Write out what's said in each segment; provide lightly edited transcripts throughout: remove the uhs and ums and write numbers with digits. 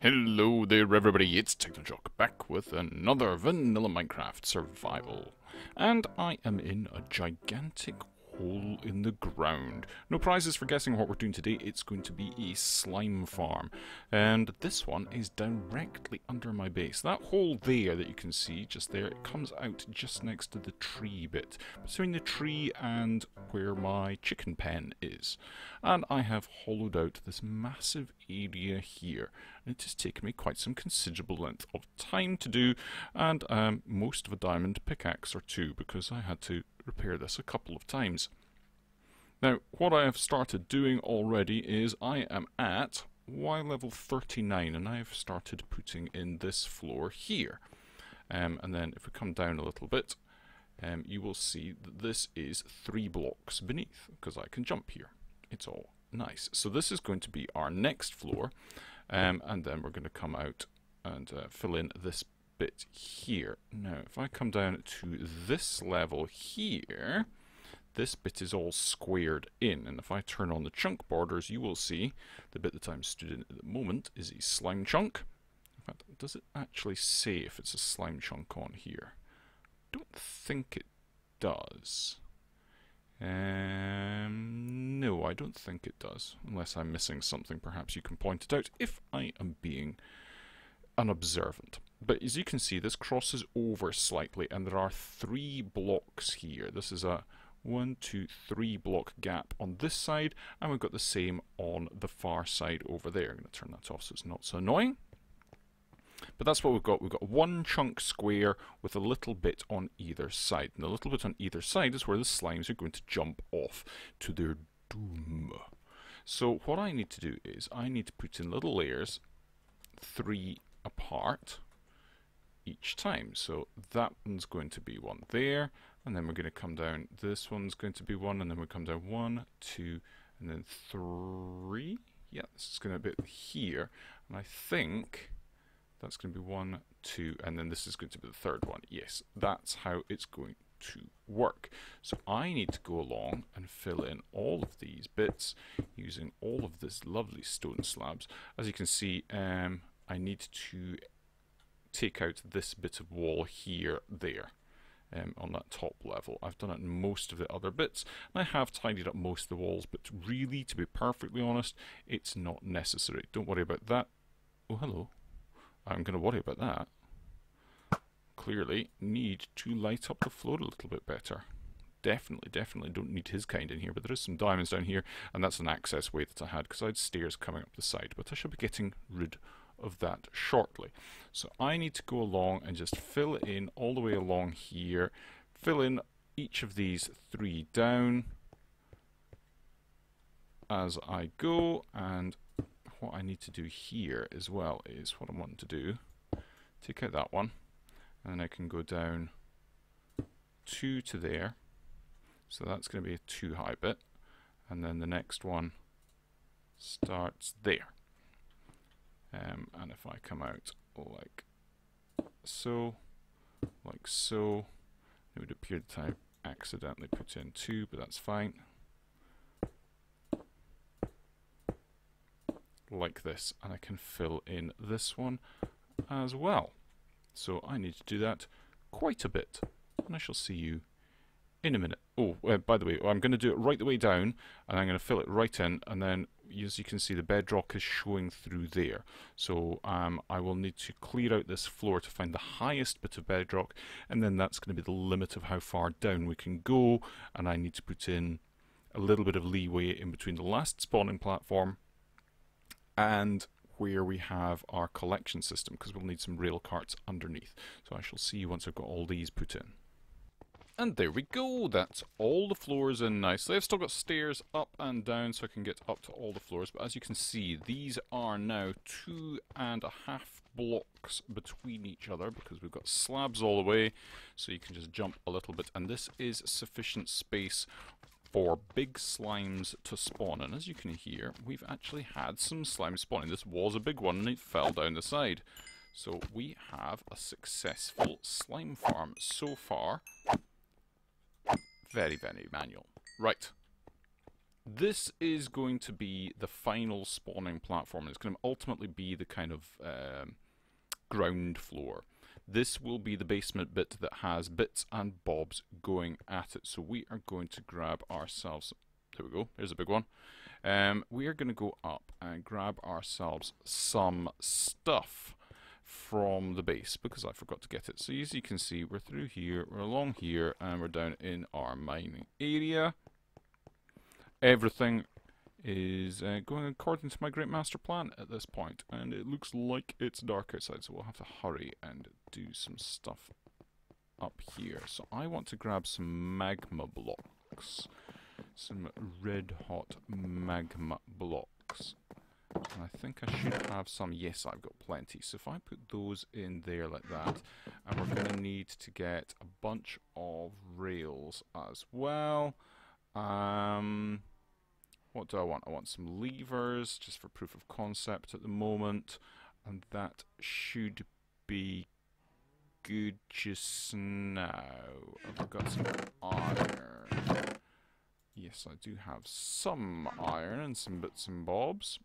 Hello there everybody, it's TechnoJock back with another Vanilla Minecraft survival. And I am in a gigantic hole in the ground. No prizes for guessing what we're doing today, it's going to be a slime farm. And this one is directly under my base. That hole there that you can see just there, it comes out just next to the tree bit. Between the tree and where my chicken pen is. And I have hollowed out this massive area here. And it has taken me quite some considerable length of time to do, and most of a diamond pickaxe or two, because I had to repair this a couple of times. Now, what I have started doing already is I am at Y level 39, and I have started putting in this floor here. And then if we come down a little bit, you will see that this is 3 blocks beneath, because I can jump here. It's all nice. So this is going to be our next floor, and then we're going to come out and fill in this bit here. Now, if I come down to this level here, this bit is all squared in, and if I turn on the chunk borders, you will see the bit that I'm stood in at the moment is a slime chunk. In fact, does it actually say if it's a slime chunk on here? I don't think it does. No, I don't think it does. Unless I'm missing something, perhaps you can point it out if I am being unobservant. But as you can see, this crosses over slightly, and there are 3 blocks here. This is a 1, 2, 3 block gap on this side, and we've got the same on the far side over there. I'm going to turn that off so it's not so annoying. But that's what we've got. We've got one chunk square with a little bit on either side. And the little bit on either side is where the slimes are going to jump off to their doom. So what I need to do is I need to put in little layers 3 apart each time. So that one's going to be one there, and then we're going to come down, this one's going to be one, and then we come down 1, 2, and then 3. Yeah, this is going to be here, and I think that's going to be 1, 2, and then this is going to be the third one. Yes, that's how it's going to work. So I need to go along and fill in all of these bits using all of this lovely stone slabs. As you can see, I need to take out this bit of wall here, there, on that top level. I've done it in most of the other bits, and I have tidied up most of the walls, but really, to be perfectly honest, it's not necessary. Don't worry about that. Oh, hello. I'm going to worry about that. Clearly need to light up the floor a little bit better. Definitely don't need his kind in here, but there is some diamonds down here, and that's an access way that I had, because I had stairs coming up the side, but I should be getting rid of that shortly. So I need to go along and just fill in all the way along here, fill in each of these 3 down as I go. And what I need to do here as well is what I'm wanting to do, take out that one, and then I can go down 2 to there, so that's going to be a 2 high bit, and then the next one starts there. And if I come out like so, it would appear that I've accidentally put in 2, but that's fine. Like this, and I can fill in this one as well. So I need to do that quite a bit, and I shall see you in a minute. Oh, by the way, I'm going to do it right the way down, and I'm going to fill it right in, and then as you can see, the bedrock is showing through there. So I will need to clear out this floor to find the highest bit of bedrock, and then that's going to be the limit of how far down we can go, and I need to put in a little bit of leeway in between the last spawning platform and where we have our collection system, because we'll need some rail carts underneath. So I shall see you once I've got all these put in. And there we go, that's all the floors in nicely. I've still got stairs up and down so I can get up to all the floors, but as you can see, these are now 2.5 blocks between each other, because we've got slabs all the way, so you can just jump a little bit, and this is sufficient space for big slimes to spawn. And as you can hear, we've actually had some slimes spawning. This was a big one and it fell down the side. So we have a successful slime farm so far. Very manual. Right. This is going to be the final spawning platform. It's going to ultimately be the kind of ground floor. This will be the basement bit that has bits and bobs going at it. So we are going to grab ourselves, there we go, here's a big one. We are going to go up and grab ourselves some stuff from the base, because I forgot to get it. So as you can see, we're through here, we're along here, and we're down in our mining area. Everything is going according to my great master plan at this point, and it looks like it's dark outside, so we'll have to hurry and do some stuff up here. So I want to grab some magma blocks, some red hot magma blocks, and I think I should have some. Yes, I've got plenty. So if I put those in there like that, and we're going to need to get a bunch of rails as well. What do I want? I want some levers, just for proof of concept at the moment, and that should be good just now. I've got some iron. Yes, I do have some iron and some bits and bobs.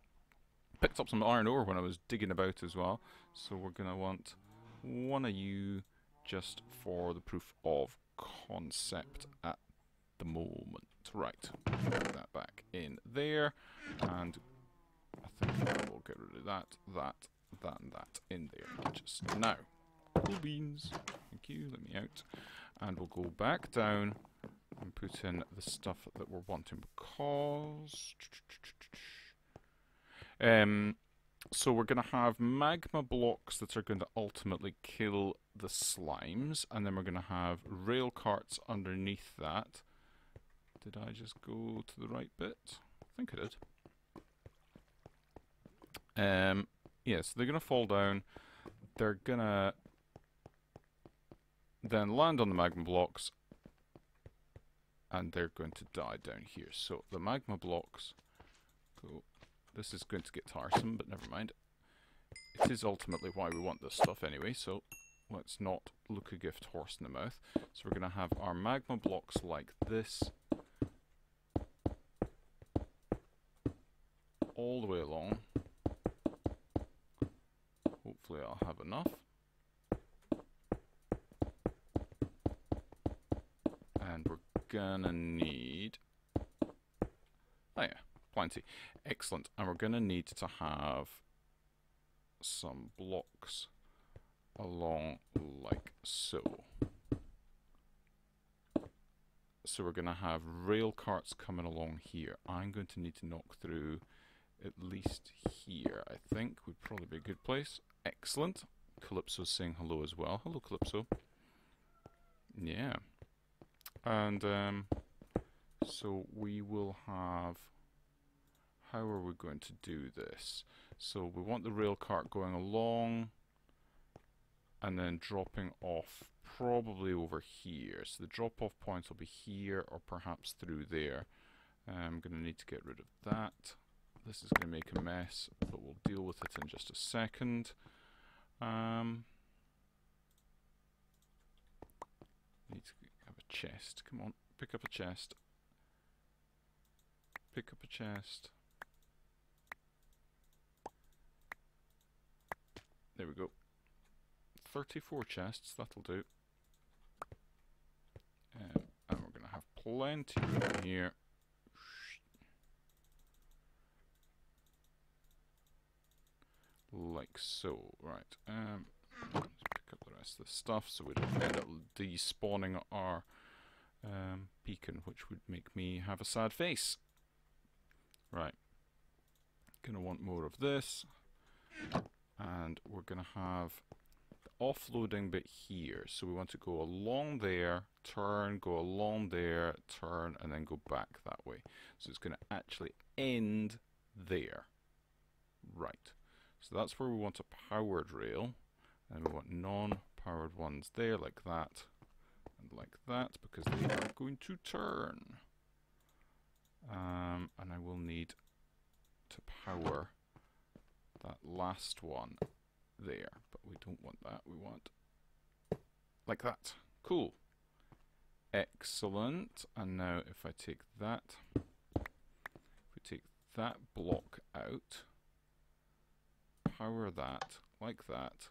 Picked up some iron ore when I was digging about as well, so we're going to want one of you just for the proof of concept at the moment. Right, put that back in there, and I think we'll get rid of that, and that in there just now. Cool beans, thank you, let me out. And we'll go back down and put in the stuff that we're wanting, because... so we're going to have magma blocks that are going to ultimately kill the slimes, and then we're going to have rail carts underneath that. Did I just go to the right bit? I think I did. Yeah, so they're going to fall down. They're going to then land on the magma blocks, and they're going to die down here. So the magma blocks go. This is going to get tiresome, but never mind. It is ultimately why we want this stuff anyway, so let's not look a gift horse in the mouth. So we're going to have our magma blocks like this, all the way along. Hopefully I'll have enough. And we're gonna need... oh yeah, plenty. Excellent. And we're gonna need to have some blocks along like so. So we're gonna have rail carts coming along here. I'm going to need to knock through at least here, I think, would probably be a good place. Excellent. Calypso's saying hello as well. Hello, Calypso. Yeah. And so we will have... how are we going to do this? So we want the rail cart going along and then dropping off probably over here. So the drop-off point will be here or perhaps through there. I'm going to need to get rid of that. This is going to make a mess, but we'll deal with it in just a second. Need to have a chest. Come on, pick up a chest. Pick up a chest. There we go. 34 chests, that'll do. And we're going to have plenty room here. Like so, right. Let's pick up the rest of the stuff so we don't end up despawning our beacon, which would make me have a sad face. Right. Gonna want more of this, and we're gonna have the offloading bit here. So we want to go along there, turn, go along there, turn, and then go back that way. So it's gonna actually end there. Right. So that's where we want a powered rail, and we want non-powered ones there like that and like that, because they are going to turn. And I will need to power that last one there, but we don't want that, we want like that. Cool. Excellent. And now if I take that that block out, power that like that.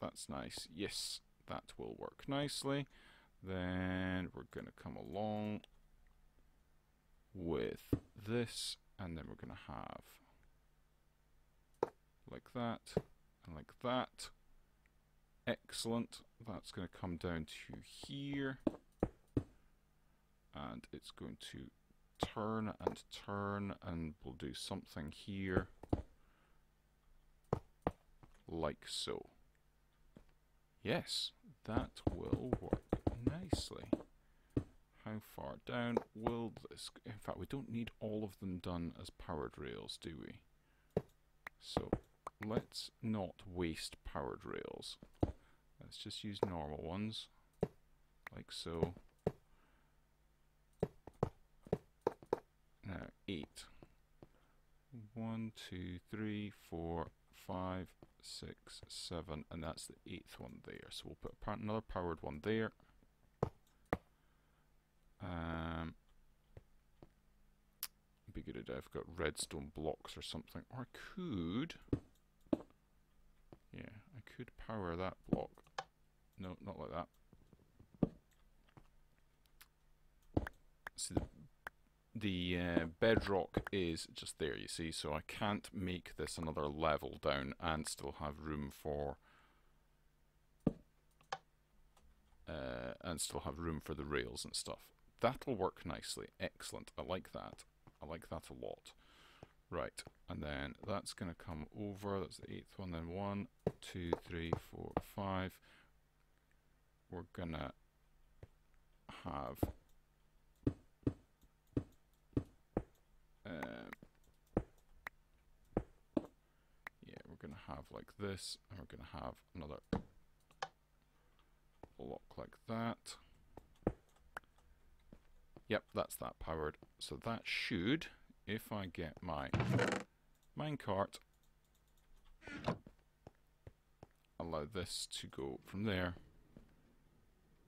That's nice. Yes, that will work nicely. Then we're going to come along with this, and then we're going to have like that and like that. Excellent. That's going to come down to here, and it's going to turn, and we'll do something here like so. Yes, that will work nicely. How far down will this go? In fact, we don't need all of them done as powered rails, do we? So let's not waste powered rails. Let's just use normal ones, like so. Now, 8. 1, 2, 3, 4, 5, 6, 7, and that's the 8th one there. So we'll put another powered one there. Be good if I've got redstone blocks or something. Or I could, yeah, I could power that block. No, not like that. See, the bedrock is just there, you see, so I can't make this another level down and still have room for the rails and stuff. That'll work nicely. Excellent. I like that. I like that a lot. Right, and then that's going to come over. That's the 8th one. Then 1, 2, 3, 4, 5. We're going to have like this, and we're going to have another block like that. Yep, that's that powered. So that should, if I get my minecart, allow this to go from there.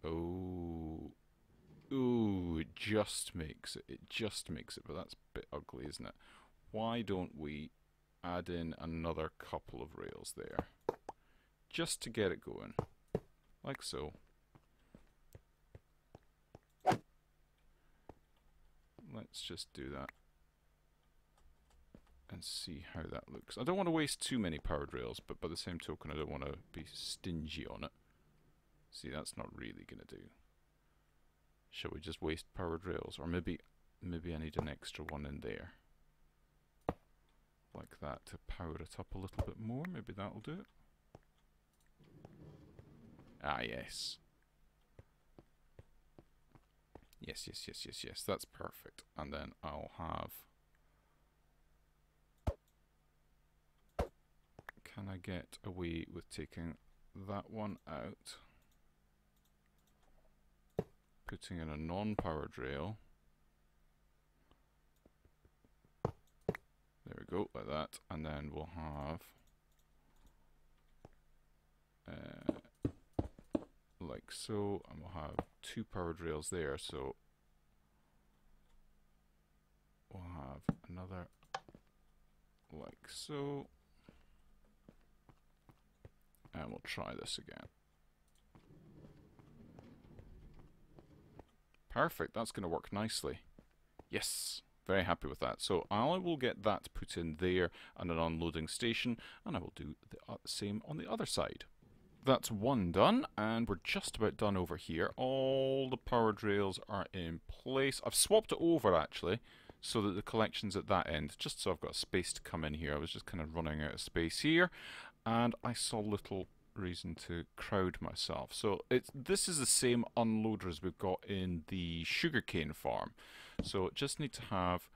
Oh, ooh, it just makes it. It just makes it, but that's a bit ugly, isn't it? Why don't we add in another couple of rails there, just to get it going, like so. Let's just do that and see how that looks. I don't want to waste too many powered rails, but by the same token, I don't want to be stingy on it. See, that's not really going to do. Shall we just waste powered rails? Or maybe I need an extra one in there, like that, to power it up a little bit more. Maybe that'll do it. Ah, yes. Yes. That's perfect. And then I'll have... Can I get away with taking that one out? Putting in a non-powered rail. There we go, like that, and then we'll have like so, and we'll have 2 powered rails there, so we'll have another like so, and we'll try this again. Perfect, that's going to work nicely. Yes! Very happy with that. So I will get that put in there and an unloading station, and I will do the same on the other side. That's one done, and we're just about done over here. All the powered rails are in place. I've swapped it over, actually, so that the collection's at that end, just so I've got space to come in here. I was just kind of running out of space here, and I saw little reason to crowd myself. So this is the same unloader as we've got in the sugarcane farm. So just need to have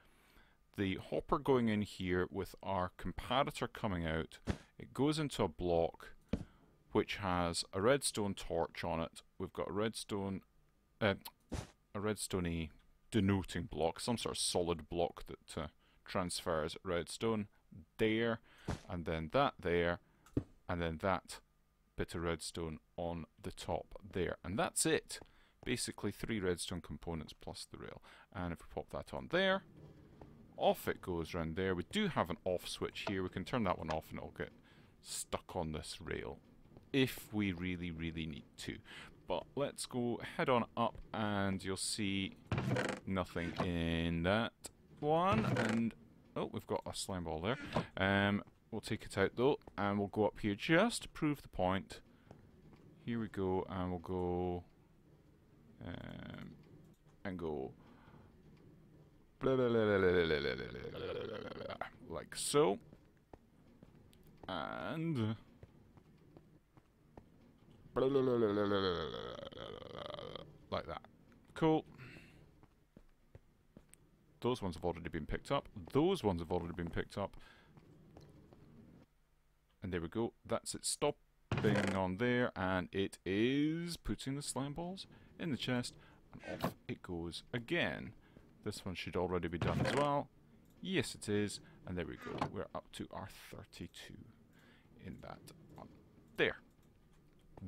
the hopper going in here with our comparator coming out. It goes into a block which has a redstone torch on it. We've got a redstone-y denoting block, some sort of solid block that transfers redstone there, and then that there, and then that bit of redstone on the top there, and that's it. Basically 3 redstone components plus the rail. And if we pop that on there, off it goes around there. We do have an off switch here. We can turn that one off and it'll get stuck on this rail if we really, really need to. But let's go head on up and you'll see nothing in that one. And oh, we've got a slime ball there. We'll take it out though, and we'll go up here just to prove the point. Here we go, and we'll go and go like so, and like that. Cool. Those ones have already been picked up. Those ones have already been picked up. And there we go. That's it. Stopping on there, and it is putting the slime balls in the chest, and off it goes again. This one should already be done as well. Yes, it is. And there we go. We're up to our 32 in that one. There.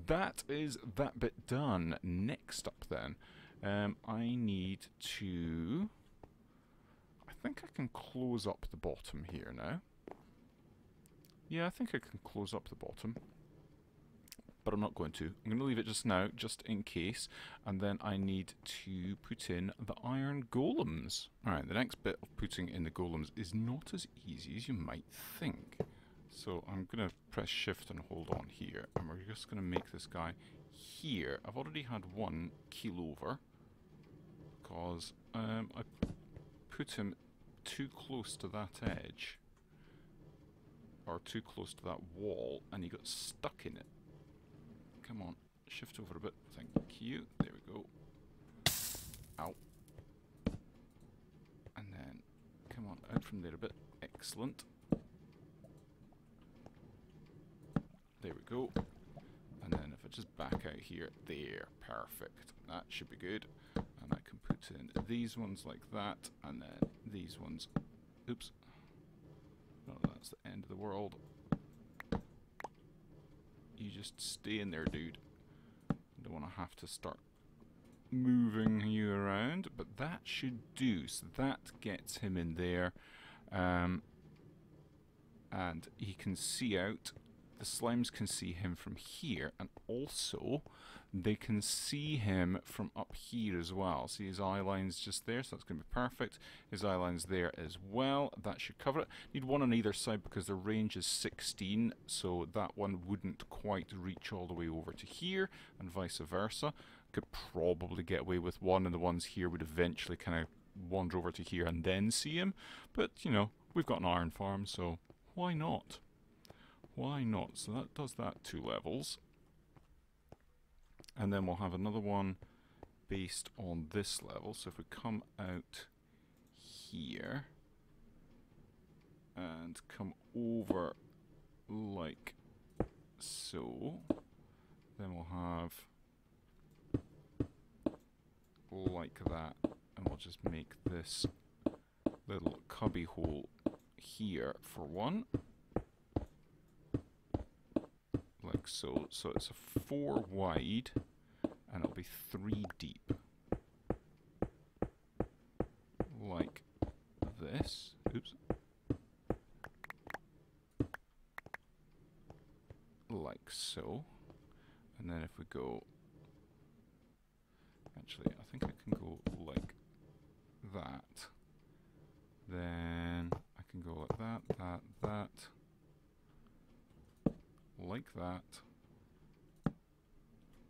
That is that bit done. Next up then, I need to... I think I can close up the bottom here now. Yeah, I think I can close up the bottom. But I'm not going to. I'm going to leave it just now, just in case. And then I need to put in the iron golems. Alright, the next bit of putting in the golems is not as easy as you might think. So I'm going to press shift and hold on here. And we're just going to make this guy here. I've already had one keel over. Because I put him too close to that edge. Or too close to that wall. And he got stuck in it. Come on, shift over a bit. Thank you. There we go. Ow. And then, come on, out from there a bit. Excellent. There we go. And then if I just back out here, there, perfect. That should be good. And I can put in these ones like that, and then these ones. Oops. No, that's the end of the world. You just stay in there, dude. Don't want to have to start moving you around, but that should do. So that gets him in there, and he can see out. The slimes can see him from here, and also they can see him from up here as well. See his eye line's just there, so that's going to be perfect. His eye line's there as well. That should cover it. Need one on either side because the range is 16, so that one wouldn't quite reach all the way over to here, and vice versa. Could probably get away with one, and the ones here would eventually kind of wander over to here and then see him. But, you know, we've got an iron farm, so why not? Why not? So that does that 2 levels. And then we'll have another one based on this level. So if we come out here and come over like so, then we'll have like that, and we'll just make this little cubby hole here for one. Like so. So it's a 4 wide, and it'll be 3 deep. Like this. Oops. Like so. And then if we go... Actually, I think I can go like that. Then I can go like that, that, that. Like that,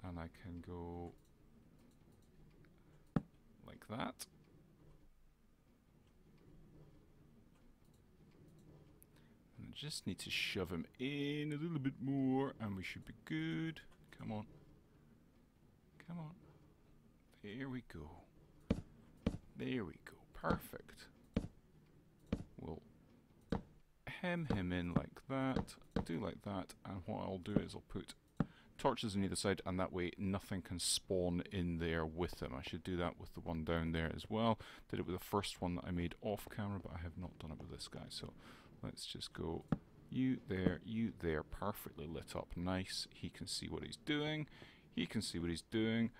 and I can go like that, and I just need to shove him in a little bit more, and we should be good. Come on, come on, there we go, there we go, perfect. We'll hem him in like that, do like that, and what I'll do is I'll put torches on either side, and that way nothing can spawn in there with them. I should do that with the one down there as well. Did it with the first one that I made off camera, but I have not done it with this guy. So let's just go you there, perfectly lit up, nice. He can see what he's doing, he can see what he's doing,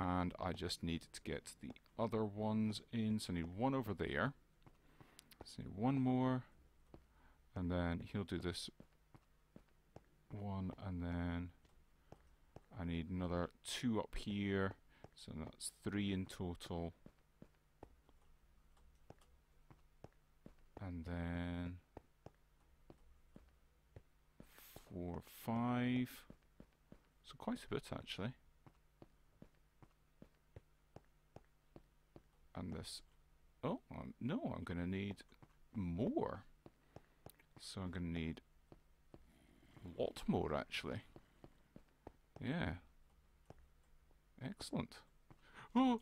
and I just need to get the other ones in. So I need one over there, Let's see, one more, and then he'll do this one, and then I need another two up here, so that's three in total. And then 4, 5, so quite a bit actually. And this, oh no, I'm going to need more, so I'm going to need a lot more actually. Yeah. Excellent. Oh!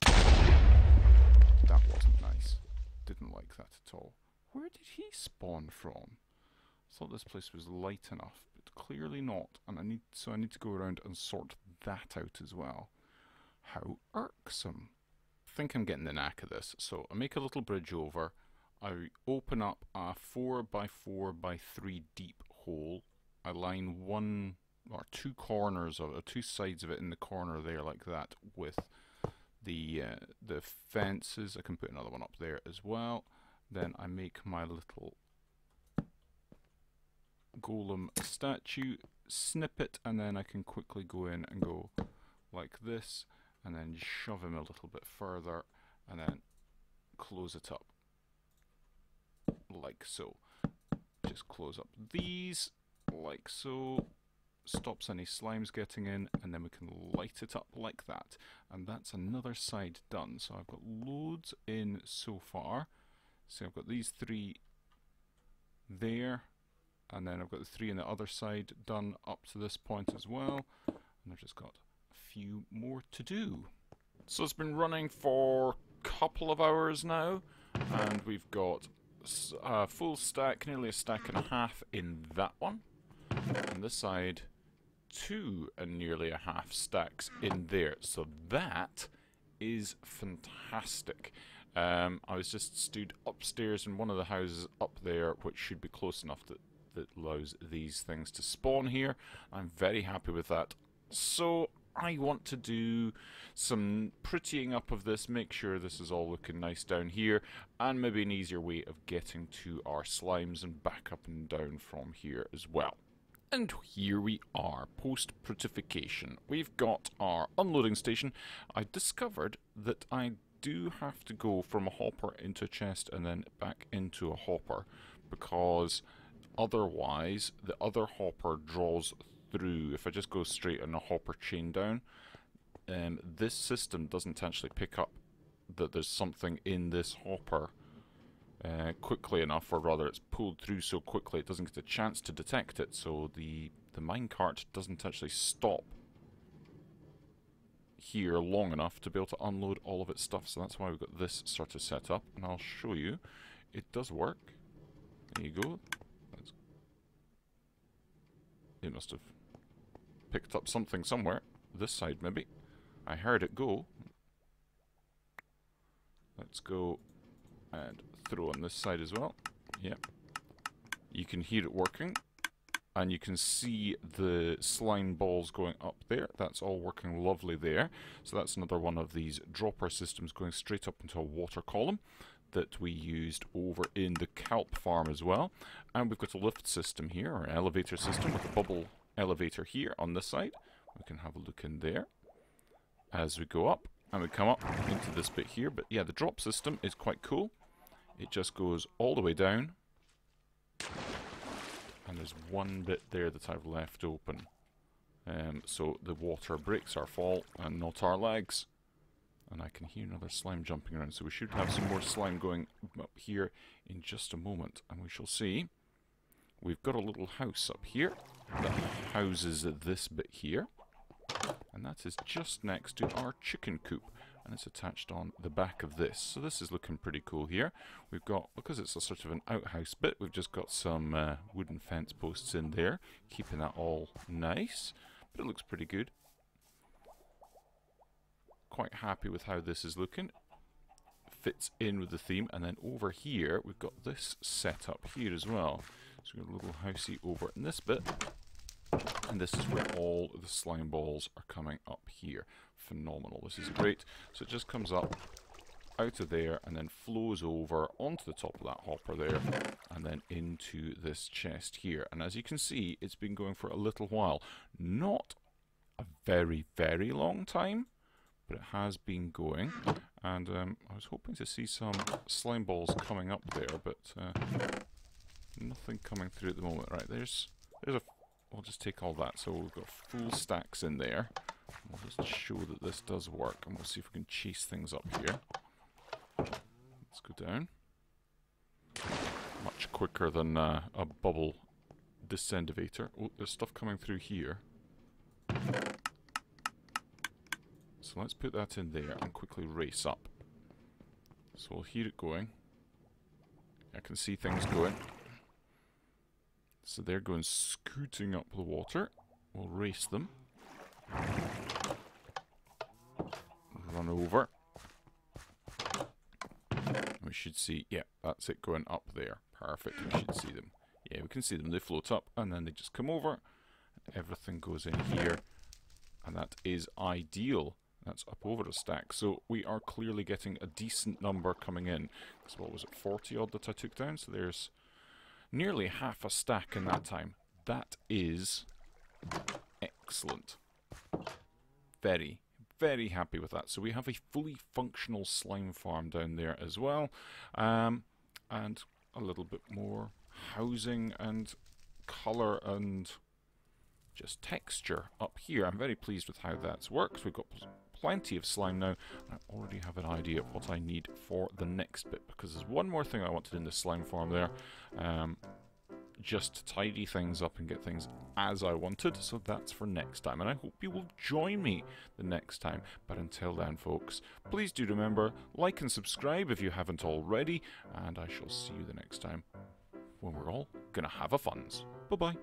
That wasn't nice. Didn't like that at all. Where did he spawn from? I thought this place was light enough, but clearly not. And I need to go around and sort that out as well. How irksome. I think I'm getting the knack of this. So I make a little bridge over. I open up a 4 by 4 by 3 deep hole. I line one or two corners of it, or two sides of it in the corner there like that with the fences. I can put another one up there as well. Then I make my little golem statue, snip it, and then I can quickly go in and go like this, and then shove him a little bit further, and then close it up like so. Just close up these like so. Stops any slimes getting in, and then we can light it up like that, and that's another side done. So I've got loads in so far. So I've got these three there, and then I've got the three on the other side done up to this point as well, and I've just got a few more to do. So it's been running for a couple of hours now, and we've got a full stack, nearly a stack and a half in that one. On this side, two and nearly a half stacks in there, so that is fantastic. I was just stood upstairs in one of the houses up there, which should be close enough that allows these things to spawn here. I'm very happy with that. So I want to do some prettying up of this, make sure this is all looking nice down here, and maybe an easier way of getting to our slimes and back up and down from here as well. And here we are, post-prettification. We've got our unloading station. I discovered that I do have to go from a hopper into a chest and then back into a hopper, because otherwise the other hopper draws through. If I just go straight on a hopper chain down, this system doesn't actually pick up that there's something in this hopper quickly enough, or rather it's pulled through so quickly it doesn't get a chance to detect it, so the minecart doesn't actually stop here long enough to be able to unload all of its stuff. So that's why we've got this sort of setup, and I'll show you it does work. There you go. It must have picked up something somewhere. This side maybe. I heard it go. Let's go and throw on this side as well. Yep. You can hear it working, and you can see the slime balls going up there. That's all working lovely there. So that's another one of these dropper systems going straight up into a water column that we used over in the kelp farm as well. And we've got a lift system here, or an elevator system, with a bubble elevator here on this side. We can have a look in there as we go up, and we come up into this bit here. But yeah, the drop system is quite cool. It just goes all the way down, and there's one bit there that I've left open, so the water breaks our fall and not our legs. And I can hear another slime jumping around, so we should have some more slime going up here in just a moment, and we shall see. We've got a little house up here that houses this bit here, and that is just next to our chicken coop, and it's attached on the back of this. So this is looking pretty cool here. We've got, because it's a sort of an outhouse bit, we've just got some wooden fence posts in there, keeping that all nice, but it looks pretty good. Quite happy with how this is looking. Fits in with the theme. And then over here we've got this set up here as well. So we've got a little housey over in this bit, and this is where all the slime balls are coming up here. Phenomenal. This is great. So it just comes up out of there and then flows over onto the top of that hopper there and then into this chest here. And as you can see, it's been going for a little while. Not a very, very long time, but it has been going. And I was hoping to see some slime balls coming up there, but nothing coming through at the moment. Right, there's a... I'll just take all that, so we've got full stacks in there. We'll just show that this does work, and we'll see if we can chase things up here. Let's go down. Much quicker than a bubble descendivator. Oh, there's stuff coming through here. So let's put that in there and quickly race up. So we'll hear it going. I can see things going. So they're going scooting up the water. We'll race them. Run over. We should see... Yeah, that's it going up there. Perfect, we should see them. Yeah, we can see them. They float up and then they just come over. Everything goes in here. And that is ideal. That's up over a stack. So we are clearly getting a decent number coming in. Because what was it, 40 odd that I took down? So there's... nearly half a stack in that time. That is excellent. Very, very happy with that. So we have a fully functional slime farm down there as well. And a little bit more housing and colour and just texture up here. I'm very pleased with how that's worked. We've got plenty of slime now. I already have an idea of what I need for the next bit, because there's one more thing I wanted in this slime farm there, just to tidy things up and get things as I wanted, so that's for next time, and I hope you will join me the next time. But until then, folks, please do remember, like and subscribe if you haven't already, and I shall see you the next time when we're all gonna have a funs. Bye-bye.